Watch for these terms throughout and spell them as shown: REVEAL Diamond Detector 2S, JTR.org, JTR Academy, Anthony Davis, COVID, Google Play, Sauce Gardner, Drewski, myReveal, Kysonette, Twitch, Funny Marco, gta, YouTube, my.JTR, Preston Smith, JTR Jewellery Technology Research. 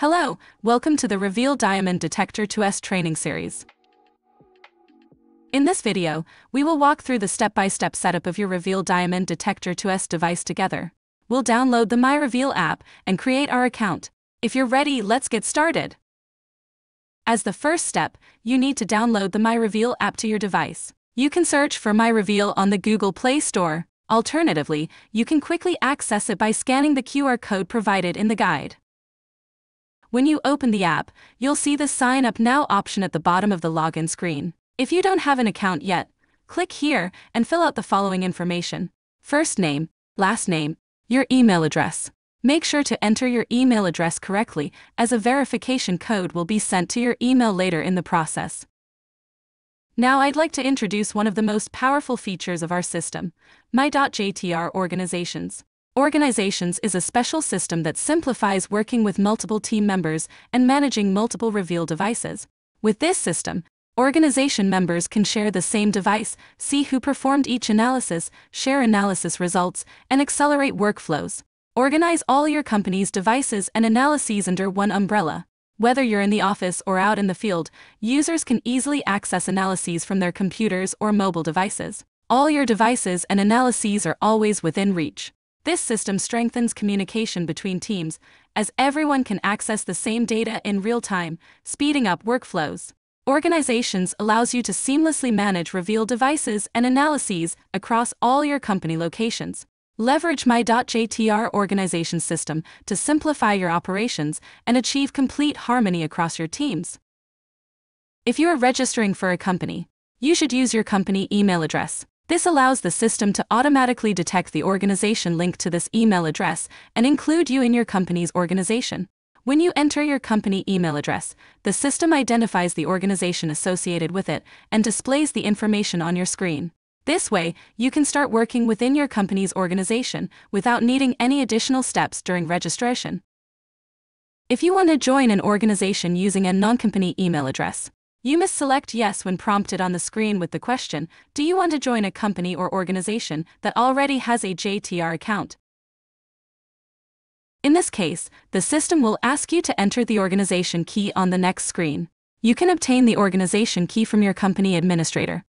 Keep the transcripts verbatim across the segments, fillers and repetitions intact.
Hello, welcome to the REVEAL Diamond Detector two S training series. In this video, we will walk through the step-by-step setup of your REVEAL Diamond Detector two S device together. We'll download the myReveal app and create our account. If you're ready, let's get started. As the first step, you need to download the myReveal app to your device. You can search for myReveal on the Google Play Store. Alternatively, you can quickly access it by scanning the Q R code provided in the guide. When you open the app, you'll see the Sign Up Now option at the bottom of the login screen. If you don't have an account yet, click here and fill out the following information. First name, last name, your email address. Make sure to enter your email address correctly, as a verification code will be sent to your email later in the process. Now I'd like to introduce one of the most powerful features of our system, my dot J T R organizations. Organizations is a special system that simplifies working with multiple team members and managing multiple REVEAL devices. With this system, organization members can share the same device, see who performed each analysis, share analysis results, and accelerate workflows. Organize all your company's devices and analyses under one umbrella. Whether you're in the office or out in the field, users can easily access analyses from their computers or mobile devices. All your devices and analyses are always within reach. This system strengthens communication between teams, as everyone can access the same data in real time, speeding up workflows. Organizations allows you to seamlessly manage REVEAL devices and analyses across all your company locations. Leverage my dot J T R organization system to simplify your operations and achieve complete harmony across your teams. If you are registering for a company, you should use your company email address. This allows the system to automatically detect the organization linked to this email address and include you in your company's organization. When you enter your company email address, the system identifies the organization associated with it and displays the information on your screen. This way, you can start working within your company's organization without needing any additional steps during registration. If you want to join an organization using a non-company email address, you must select yes when prompted on the screen with the question, do you want to join a company or organization that already has a J T R account? In this case, the system will ask you to enter the organization key on the next screen. You can obtain the organization key from your company administrator.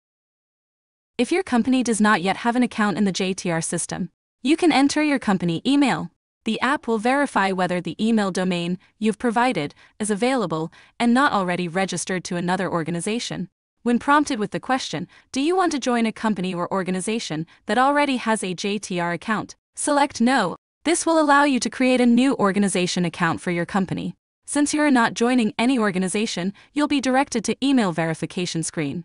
If your company does not yet have an account in the J T R system, you can enter your company email. The app will verify whether the email domain you've provided is available and not already registered to another organization. When prompted with the question, do you want to join a company or organization that already has a J T R account? Select no. This will allow you to create a new organization account for your company. Since you're not joining any organization, you'll be directed to email verification screen.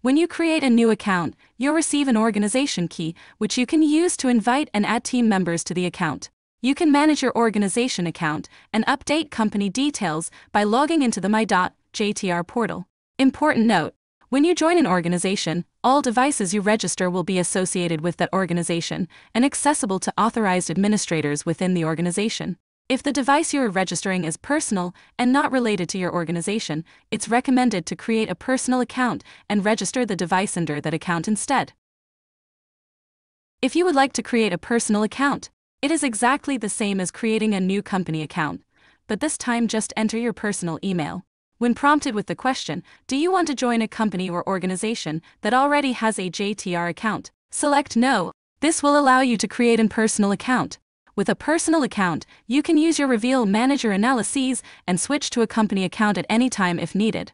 When you create a new account, you'll receive an organization key, which you can use to invite and add team members to the account. You can manage your organization account and update company details by logging into the my dot J T R portal. Important note, when you join an organization, all devices you register will be associated with that organization and accessible to authorized administrators within the organization. If the device you are registering is personal and not related to your organization, it's recommended to create a personal account and register the device under that account instead. If you would like to create a personal account, it is exactly the same as creating a new company account, but this time just enter your personal email. When prompted with the question, do you want to join a company or organization that already has a J T R account? Select no. This will allow you to create a personal account. With a personal account, you can use your REVEAL Manager analyses and switch to a company account at any time if needed.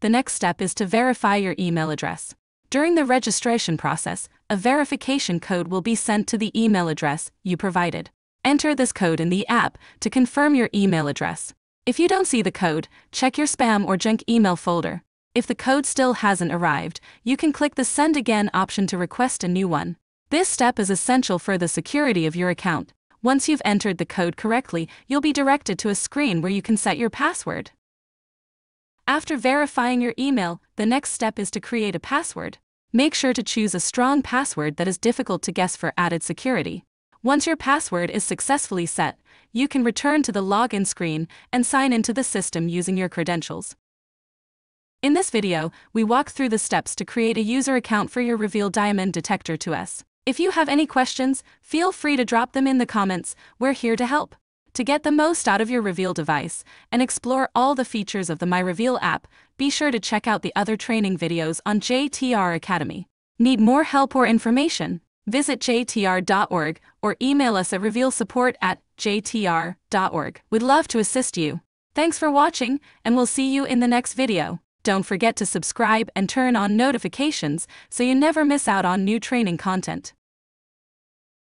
The next step is to verify your email address. During the registration process, a verification code will be sent to the email address you provided. Enter this code in the app to confirm your email address. If you don't see the code, check your spam or junk email folder. If the code still hasn't arrived, you can click the Send Again option to request a new one. This step is essential for the security of your account. Once you've entered the code correctly, you'll be directed to a screen where you can set your password. After verifying your email, the next step is to create a password. Make sure to choose a strong password that is difficult to guess for added security. Once your password is successfully set, you can return to the login screen and sign into the system using your credentials. In this video, we walk through the steps to create a user account for your REVEAL Diamond Detector two S. If you have any questions, feel free to drop them in the comments. We're here to help. To get the most out of your REVEAL device and explore all the features of the myReveal app, be sure to check out the other training videos on J T R Academy. Need more help or information? Visit J T R dot org or email us at reveal support at J T R dot org. We'd love to assist you. Thanks for watching, and we'll see you in the next video. Don't forget to subscribe and turn on notifications so you never miss out on new training content.